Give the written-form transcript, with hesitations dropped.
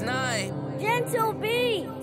6'9". Gentle B.